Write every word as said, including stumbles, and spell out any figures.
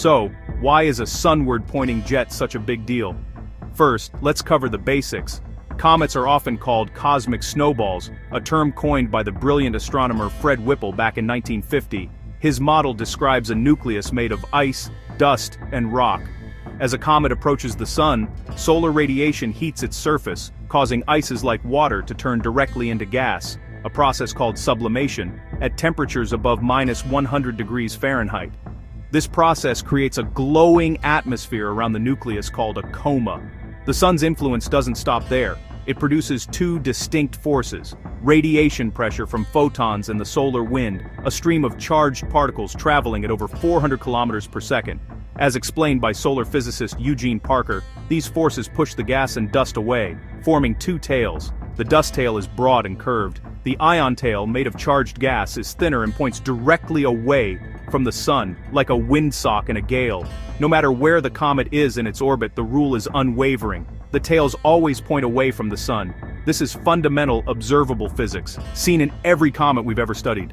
So, why is a sunward-pointing jet such a big deal? First, let's cover the basics. Comets are often called cosmic snowballs, a term coined by the brilliant astronomer Fred Whipple back in nineteen fifty. His model describes a nucleus made of ice, dust, and rock. As a comet approaches the sun, solar radiation heats its surface, causing ices like water to turn directly into gas, a process called sublimation, at temperatures above minus one hundred degrees Fahrenheit. This process creates a glowing atmosphere around the nucleus called a coma. The sun's influence doesn't stop there. It produces two distinct forces: radiation pressure from photons and the solar wind, a stream of charged particles traveling at over four hundred kilometers per second. As explained by solar physicist Eugene Parker, these forces push the gas and dust away, forming two tails. The dust tail is broad and curved. The ion tail, made of charged gas, is thinner and points directly away from the sun, like a windsock in a gale. No matter where the comet is in its orbit, the rule is unwavering. The tails always point away from the sun. This is fundamental observable physics, seen in every comet we've ever studied.